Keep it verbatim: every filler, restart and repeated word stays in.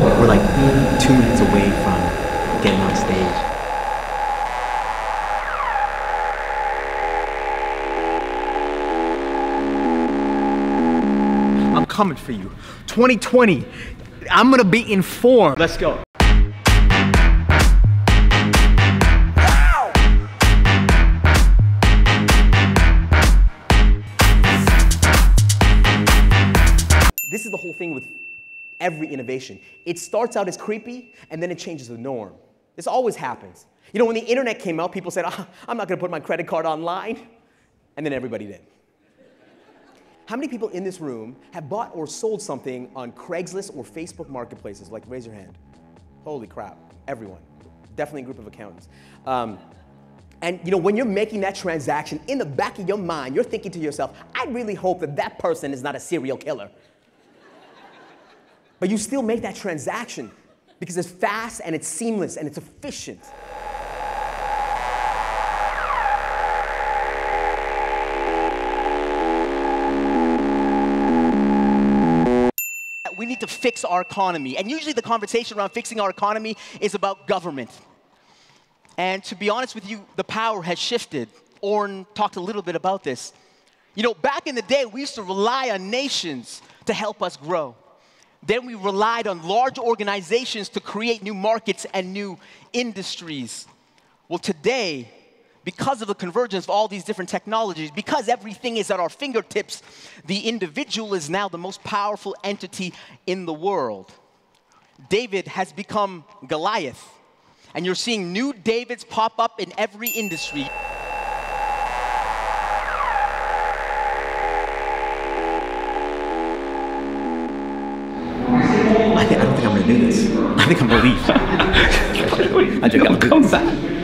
We're like two minutes away from getting on stage. I'm coming for you. twenty twenty, I'm gonna be in form. Let's go. This is the whole thing with every innovation. It starts out as creepy, and then it changes the norm. This always happens. You know, when the internet came out, people said, oh, I'm not gonna put my credit card online, and then everybody did. How many people in this room have bought or sold something on Craigslist or Facebook marketplaces? Like, raise your hand. Holy crap, everyone. Definitely a group of accountants. Um, And you know, when you're making that transaction, in the back of your mind, you're thinking to yourself, I really hope that that person is not a serial killer. But you still make that transaction because it's fast and it's seamless and it's efficient. We need to fix our economy. And usually the conversation around fixing our economy is about government. And to be honest with you, the power has shifted. Oran talked a little bit about this. You know, back in the day, we used to rely on nations to help us grow. Then we relied on large organizations to create new markets and new industries. Well, today, because of the convergence of all these different technologies, because everything is at our fingertips, the individual is now the most powerful entity in the world. David has become Goliath, and you're seeing new Davids pop up in every industry. I don't think I'm gonna do this. I think I'm gonna leave. I think I'm coming back.